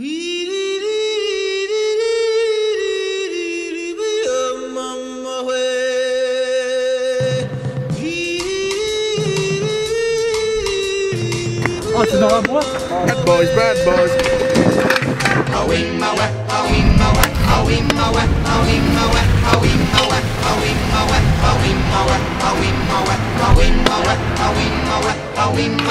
Oh, c'est dans la boîte. Bad boys, bad boys. Ah oui, ma ouais, ah oui, ma ouais, ah oui, ma ouais, ah oui, ma ouais, ah oui, ma ouais, ah oui, ma ouais, ah oui, ma ouais, ah oui, ma ouais, ah oui, ma ouais, ah oui, ma ouais, ah oui, ma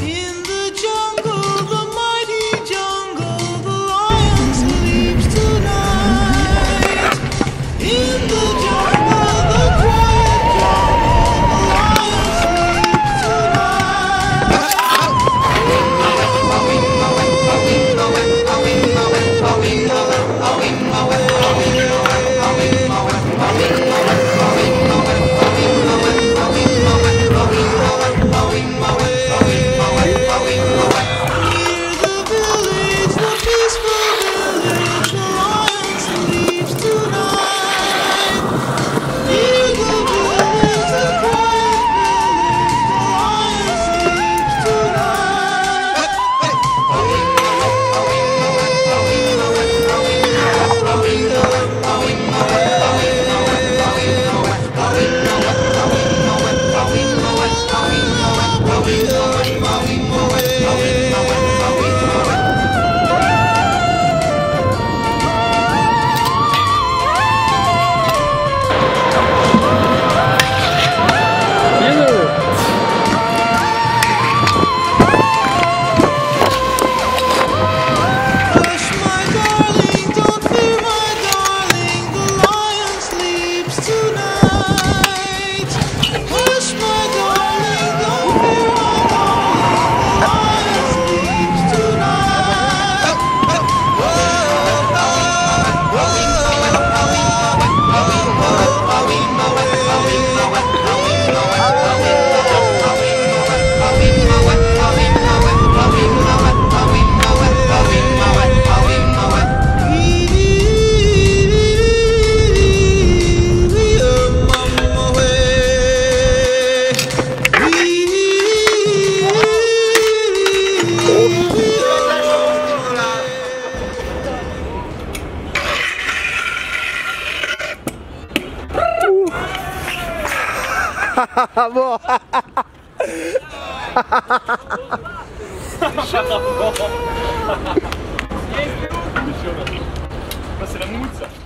In the jungle, the mighty jungle, the lion sleeps tonight. In the jungle. Bon. C'est la moute ça.